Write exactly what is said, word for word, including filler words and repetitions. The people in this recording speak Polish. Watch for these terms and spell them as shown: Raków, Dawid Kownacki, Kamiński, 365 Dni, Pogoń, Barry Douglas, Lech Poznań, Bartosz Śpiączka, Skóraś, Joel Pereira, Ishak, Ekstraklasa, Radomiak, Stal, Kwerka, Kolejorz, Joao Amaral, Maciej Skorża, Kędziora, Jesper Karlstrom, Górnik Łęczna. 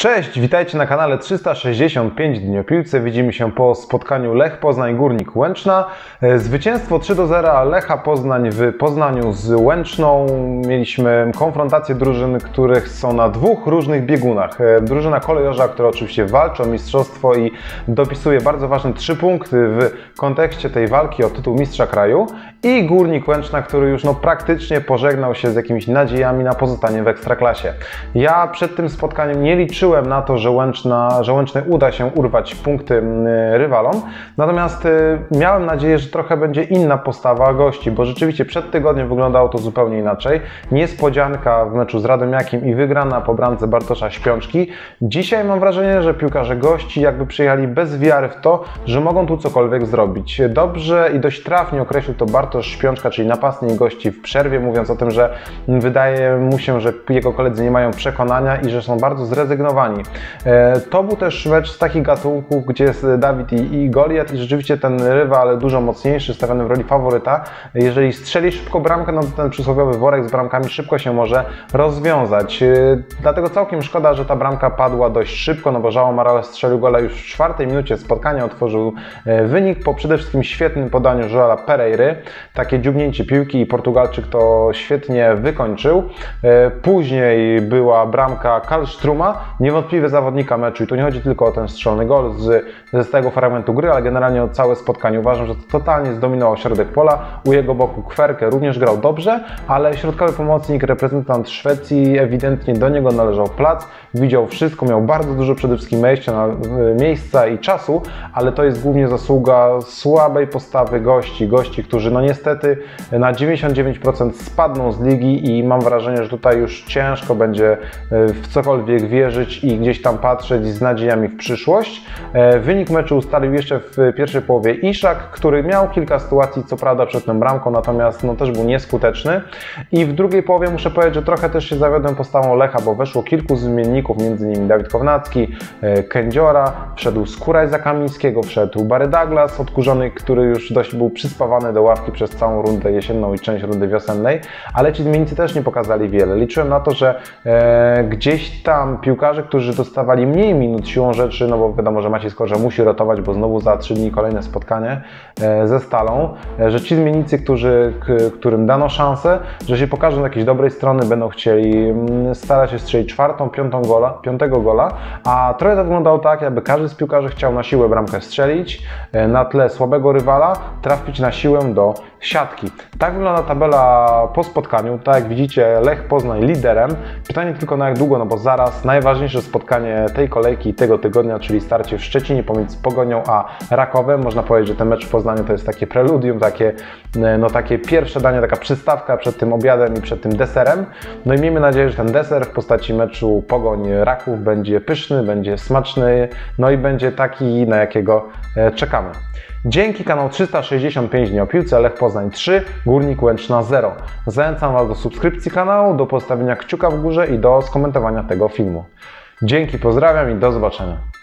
Cześć, witajcie na kanale trzysta sześćdziesiąt pięć Dni o Piłce. Widzimy się po spotkaniu Lech Poznań Górnik Łęczna. Zwycięstwo trzy do zera Lecha Poznań w Poznaniu z Łęczną. Mieliśmy konfrontację drużyn, których są na dwóch różnych biegunach. Drużyna Kolejorza, która oczywiście walczy o mistrzostwo i dopisuje bardzo ważne trzy punkty w kontekście tej walki o tytuł mistrza kraju, i Górnik Łęczna, który już no praktycznie pożegnał się z jakimiś nadziejami na pozostanie w Ekstraklasie. Ja przed tym spotkaniem nie liczyłem na to, że, Łęczna, że Łęcznej uda się urwać punkty rywalom. Natomiast miałem nadzieję, że trochę będzie inna postawa gości, bo rzeczywiście przed tygodniem wyglądało to zupełnie inaczej. Niespodzianka w meczu z Radomiakiem i wygrana po bramce Bartosza Śpiączki. Dzisiaj mam wrażenie, że piłkarze gości jakby przyjechali bez wiary w to, że mogą tu cokolwiek zrobić. Dobrze i dość trafnie określił to Bartosz Śpiączka, czyli napastnik gości w przerwie, mówiąc o tym, że wydaje mu się, że jego koledzy nie mają przekonania i że są bardzo zrezygnowani. To był też mecz z takich gatunków, gdzie jest Dawid i, i Goliat, i rzeczywiście ten rywal dużo mocniejszy, stawiany w roli faworyta. Jeżeli strzeli szybko bramkę, no to ten przysłowiowy worek z bramkami szybko się może rozwiązać. Dlatego całkiem szkoda, że ta bramka padła dość szybko, no bo Joao Amaral strzelił gola już w czwartej minucie spotkania, otworzył wynik po przede wszystkim świetnym podaniu Joela Pereiry. Takie dziubnięcie piłki i Portugalczyk to świetnie wykończył. Później była bramka Karlströma, niewątpliwie zawodnika meczu, i tu nie chodzi tylko o ten strzelony gol z, z tego fragmentu gry, ale generalnie o całe spotkanie. Uważam, że to totalnie zdominował środek pola. U jego boku Kwerkę również grał dobrze, ale środkowy pomocnik, reprezentant Szwecji, ewidentnie do niego należał plac, widział wszystko, miał bardzo dużo przede wszystkim miejsca i czasu, ale to jest głównie zasługa słabej postawy gości, gości, którzy no niestety na dziewięćdziesiąt dziewięć procent spadną z ligi i mam wrażenie, że tutaj już ciężko będzie w cokolwiek wierzyć i gdzieś tam patrzeć z nadziejami w przyszłość. Wynik meczu ustalił jeszcze w pierwszej połowie Ishak, który miał kilka sytuacji, co prawda przed tą bramką, natomiast no, też był nieskuteczny. I w drugiej połowie muszę powiedzieć, że trochę też się zawiodłem postawą Lecha, bo weszło kilku zmienników, między innymi Dawid Kownacki, Kędziora, wszedł Skóraś za Kamińskiego, wszedł Barry Douglas odkurzony, który już dość był przyspawany do ławki przez całą rundę jesienną i część rundy wiosennej, ale ci zmiennicy też nie pokazali wiele. Liczyłem na to, że e, gdzieś tam piłkarze, którzy dostawali mniej minut siłą rzeczy, no bo wiadomo, że Maciej Skorża musi rotować, bo znowu za trzy dni kolejne spotkanie ze Stalą, że ci zmiennicy, którzy, którym dano szansę, że się pokażą z jakiejś dobrej strony, będą chcieli starać się strzelić czwartą, piątą gola, piątego gola, a trochę to wyglądało tak, jakby każdy z piłkarzy chciał na siłę bramkę strzelić, na tle słabego rywala trafić na siłę do siatki. Tak wygląda tabela po spotkaniu. Tak jak widzicie, Lech Poznań liderem. Pytanie tylko, na jak długo, no bo zaraz najważniejsze spotkanie tej kolejki i tego tygodnia, czyli starcie w Szczecinie pomiędzy Pogonią a Rakowem. Można powiedzieć, że ten mecz w Poznaniu to jest takie preludium, takie, no, takie pierwsze danie, taka przystawka przed tym obiadem i przed tym deserem. No i miejmy nadzieję, że ten deser w postaci meczu Pogoń-Raków będzie pyszny, będzie smaczny, no i będzie taki, na jakiego czekamy. Dzięki, kanał trzysta sześćdziesiąt pięć Dni o Piłce, Lech Poznań trzy, Górnik Łęczna zero. Zachęcam Was do subskrypcji kanału, do postawienia kciuka w górze i do skomentowania tego filmu. Dzięki, pozdrawiam i do zobaczenia.